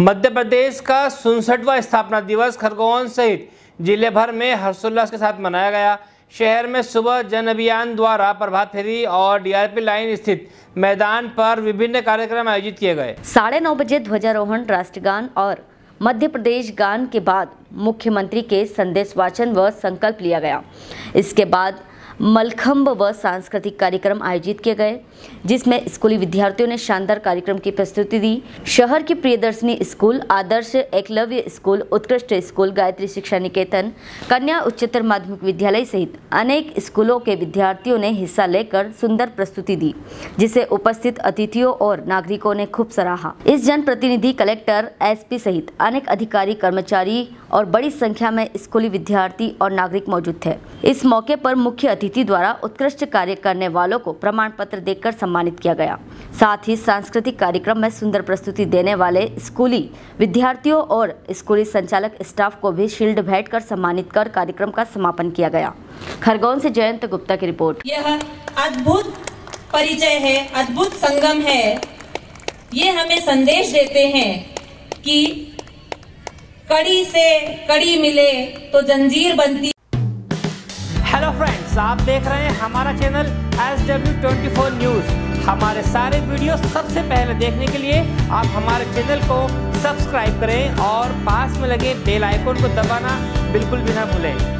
मध्य प्रदेश का 67वां स्थापना दिवस खरगोन सहित जिले भर में हर्षोल्लास के साथ मनाया गया। शहर में सुबह जन अभियान द्वारा प्रभात फेरी और डीआरपी लाइन स्थित मैदान पर विभिन्न कार्यक्रम आयोजित किए गए। 9:30 बजे ध्वजारोहण, राष्ट्रगान और मध्य प्रदेश गान के बाद मुख्यमंत्री के संदेश वाचन व संकल्प लिया गया। इसके बाद मलखम्ब व सांस्कृतिक कार्यक्रम आयोजित किए गए, जिसमें स्कूली विद्यार्थियों ने शानदार कार्यक्रम की प्रस्तुति दी। शहर के Priyadarshini school, Adarsh Eklavya school, Utkrisht school, Gayatri Shiksha Niketan, कन्या उच्चतर माध्यमिक विद्यालय सहित अनेक स्कूलों के विद्यार्थियों ने हिस्सा लेकर सुंदर प्रस्तुति दी, जिसे उपस्थित अतिथियों और नागरिकों ने खूब सराहा। इस जनप्रतिनिधि, कलेक्टर, SP सहित अनेक अधिकारी, कर्मचारी और बड़ी संख्या में स्कूली विद्यार्थी और नागरिक मौजूद थे। इस मौके पर मुख्य अतिथि द्वारा उत्कृष्ट कार्य करने वालों को प्रमाण पत्र देकर सम्मानित किया गया। साथ ही सांस्कृतिक कार्यक्रम में सुंदर प्रस्तुति देने वाले स्कूली विद्यार्थियों और स्कूली संचालक स्टाफ को भी शील्ड भेंट कर सम्मानित कर कार्यक्रम का समापन किया गया। खरगोन से जयंत गुप्ता की रिपोर्ट। यह अद्भुत परिचय है, अद्भुत संगम है। ये हमें संदेश देते हैं कि कड़ी से कड़ी मिले तो जंजीर बनती। हेलो फ्रेंड्स, आप देख रहे हैं हमारा चैनल SW 24 न्यूज़। हमारे सारे वीडियो सबसे पहले देखने के लिए आप हमारे चैनल को सब्सक्राइब करें और पास में लगे बेल आइकन को दबाना बिल्कुल भी ना भूलें।